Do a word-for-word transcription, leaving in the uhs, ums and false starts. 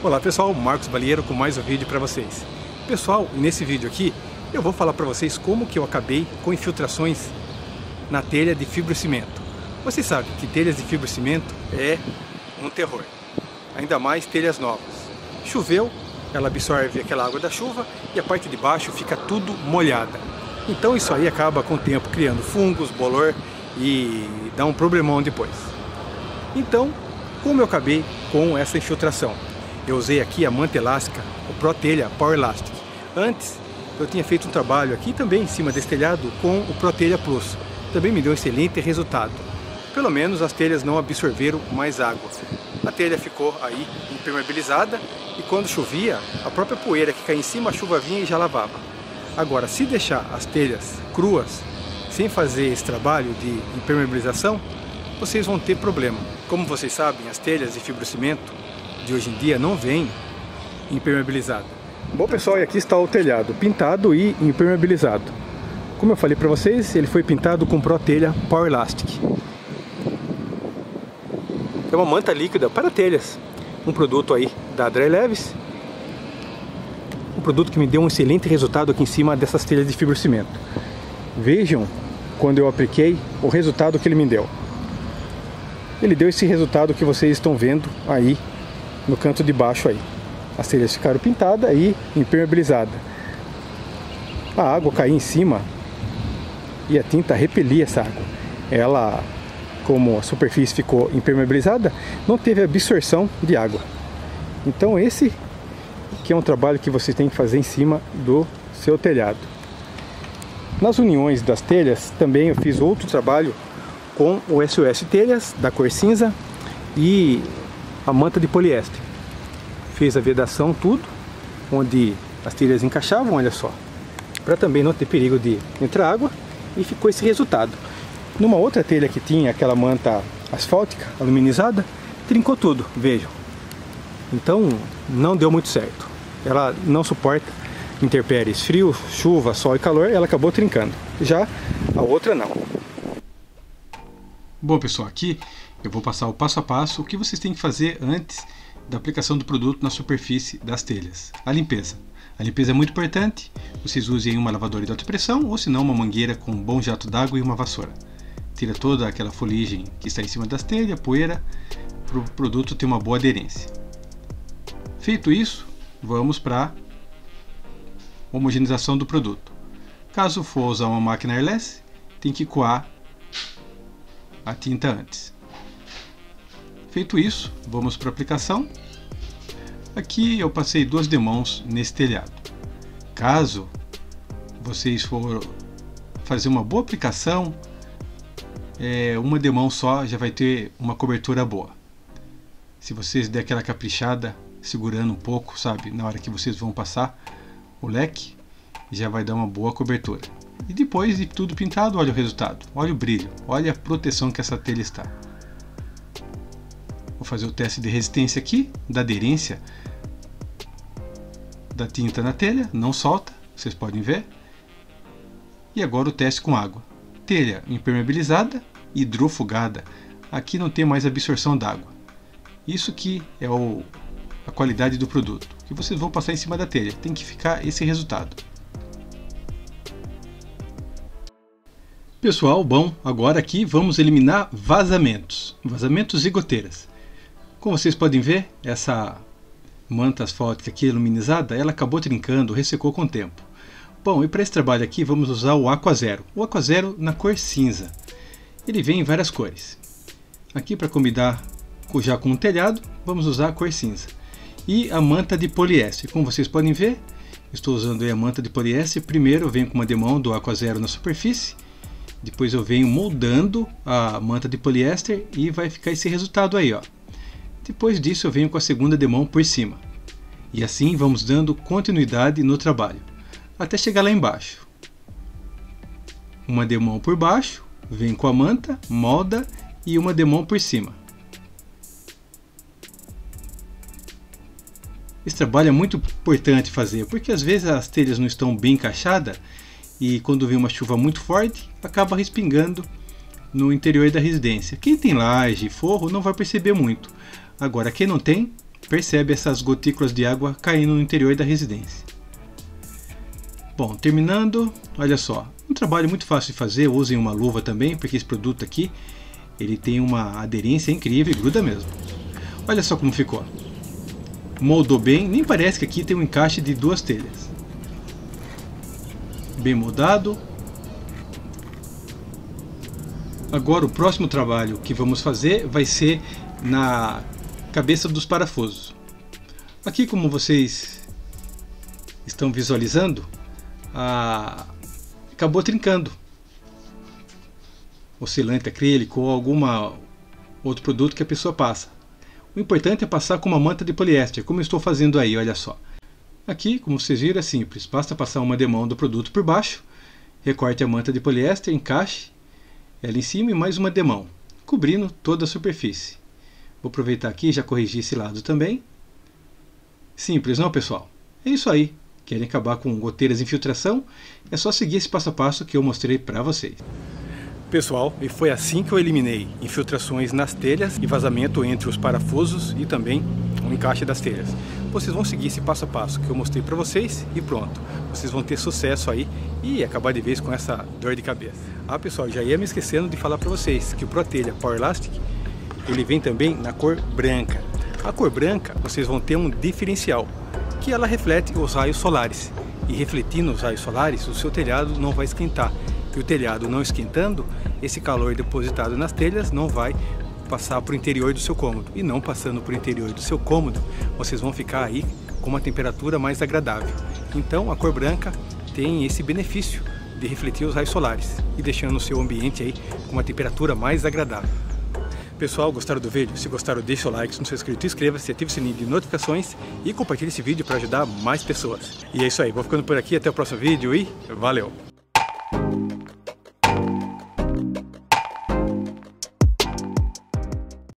Olá pessoal, Marcos Balieiro com mais um vídeo para vocês. Pessoal, nesse vídeo aqui eu vou falar para vocês como que eu acabei com infiltrações na telha de fibrocimento. Vocês sabem que telhas de fibrocimento é um terror, ainda mais telhas novas. Choveu, ela absorve aquela água da chuva e a parte de baixo fica tudo molhada. Então isso aí acaba com o tempo criando fungos, bolor e dá um problemão depois. Então, como eu acabei com essa infiltração? Eu usei aqui a manta elástica, o Pro Telha Power Elastic. Antes, eu tinha feito um trabalho aqui também em cima desse telhado com o Pro Telha Plus. Também me deu um excelente resultado. Pelo menos as telhas não absorveram mais água. A telha ficou aí impermeabilizada e quando chovia, a própria poeira que caía em cima, a chuva vinha e já lavava. Agora, se deixar as telhas cruas, sem fazer esse trabalho de impermeabilização, vocês vão ter problema. Como vocês sabem, as telhas de fibrocimento de hoje em dia não vem impermeabilizado. Bom pessoal, e aqui está o telhado pintado e impermeabilizado. Como eu falei para vocês, ele foi pintado com Pro Telha Power Elastic. É uma manta líquida para telhas, um produto aí da Dry Leves, um produto que me deu um excelente resultado aqui em cima dessas telhas de fibrocimento. Vejam quando eu apliquei o resultado que ele me deu. Ele deu esse resultado que vocês estão vendo aí no canto de baixo aí. As telhas ficaram pintadas e impermeabilizadas. A água caía em cima e a tinta repelia essa água. Ela, como a superfície ficou impermeabilizada, não teve absorção de água. Então esse que é um trabalho que você tem que fazer em cima do seu telhado. Nas uniões das telhas também eu fiz outro trabalho com o S O S telhas da cor cinza e a manta de poliéster. Fez a vedação tudo, onde as telhas encaixavam, olha só, para também não ter perigo de entrar água, e ficou esse resultado. Numa outra telha que tinha aquela manta asfáltica, aluminizada, trincou tudo, vejam. Então não deu muito certo. Ela não suporta intempéries, frio, chuva, sol e calor, ela acabou trincando. Já a outra não. Bom pessoal, aqui eu vou passar o passo a passo o que vocês têm que fazer antes da aplicação do produto na superfície das telhas. A limpeza. A limpeza é muito importante, vocês usem uma lavadora de alta pressão ou se não uma mangueira com um bom jato d'água e uma vassoura. Tira toda aquela fuligem que está em cima das telhas, poeira, para o produto ter uma boa aderência. Feito isso, vamos para a homogeneização do produto. Caso for usar uma máquina airless, tem que coar a tinta antes. Feito isso, vamos para a aplicação. Aqui eu passei duas demãos nesse telhado. Caso vocês for fazer uma boa aplicação, é, uma demão só já vai ter uma cobertura boa. Se vocês der aquela caprichada, segurando um pouco, sabe, na hora que vocês vão passar o leque, já vai dar uma boa cobertura. E depois de tudo pintado, olha o resultado, olha o brilho, olha a proteção que essa telha está. Vou fazer o teste de resistência aqui, da aderência da tinta na telha, não solta, vocês podem ver. E agora o teste com água. Telha impermeabilizada, hidrofugada. Aqui não tem mais absorção d'água. Isso que é o, a qualidade do produto, que vocês vão passar em cima da telha. Tem que ficar esse resultado. Pessoal, bom, agora aqui vamos eliminar vazamentos, vazamentos e goteiras. Como vocês podem ver, essa manta asfáltica aqui aluminizada, ela acabou trincando, ressecou com o tempo. Bom, e para esse trabalho aqui vamos usar o Aqua Zero, o Aqua Zero na cor cinza. Ele vem em várias cores. Aqui para combinar já com o telhado, vamos usar a cor cinza. E a manta de poliéster, como vocês podem ver, estou usando aí a manta de poliéster. Primeiro vem com uma demão do Aqua Zero na superfície. Depois eu venho moldando a manta de poliéster e vai ficar esse resultado aí, ó. Depois disso eu venho com a segunda demão por cima. E assim vamos dando continuidade no trabalho, até chegar lá embaixo. Uma demão por baixo, vem com a manta, molda e uma demão por cima. Esse trabalho é muito importante fazer, porque às vezes as telhas não estão bem encaixadas e quando vem uma chuva muito forte, acaba respingando no interior da residência. Quem tem laje e forro não vai perceber muito. Agora, quem não tem, percebe essas gotículas de água caindo no interior da residência. Bom, terminando, olha só, um trabalho muito fácil de fazer, usem uma luva também, porque esse produto aqui, ele tem uma aderência incrível e gruda mesmo. Olha só como ficou. Moldou bem, nem parece que aqui tem um encaixe de duas telhas. Bem moldado. Agora o próximo trabalho que vamos fazer vai ser na cabeça dos parafusos. Aqui, como vocês estão visualizando, a... acabou trincando. Oscilante acrílico ou algum outro produto que a pessoa passa. O importante é passar com uma manta de poliéster, como eu estou fazendo aí, olha só. Aqui, como vocês viram, é simples. Basta passar uma demão do produto por baixo, recorte a manta de poliéster, encaixe ela em cima e mais uma demão, cobrindo toda a superfície. Vou aproveitar aqui e já corrigir esse lado também. Simples, não, pessoal? É isso aí. Querem acabar com goteiras de infiltração? É só seguir esse passo a passo que eu mostrei para vocês. Pessoal, e foi assim que eu eliminei infiltrações nas telhas e vazamento entre os parafusos e também o encaixe das telhas. Vocês vão seguir esse passo a passo que eu mostrei para vocês e pronto. Vocês vão ter sucesso aí e acabar de vez com essa dor de cabeça. Ah, pessoal, já ia me esquecendo de falar para vocês que o Pro Telha Power Elastic, ele vem também na cor branca. A cor branca, vocês vão ter um diferencial, que ela reflete os raios solares. E refletindo os raios solares, o seu telhado não vai esquentar. E o telhado não esquentando, esse calor depositado nas telhas não vai passar para o interior do seu cômodo. E não passando para o interior do seu cômodo, vocês vão ficar aí com uma temperatura mais agradável. Então a cor branca tem esse benefício de refletir os raios solares e deixando o seu ambiente aí com uma temperatura mais agradável. Pessoal, gostaram do vídeo? Se gostaram, deixe o like. Se não for inscrito, inscreva-se, ative o sininho de notificações e compartilhe esse vídeo para ajudar mais pessoas. E é isso aí, vou ficando por aqui, até o próximo vídeo e valeu!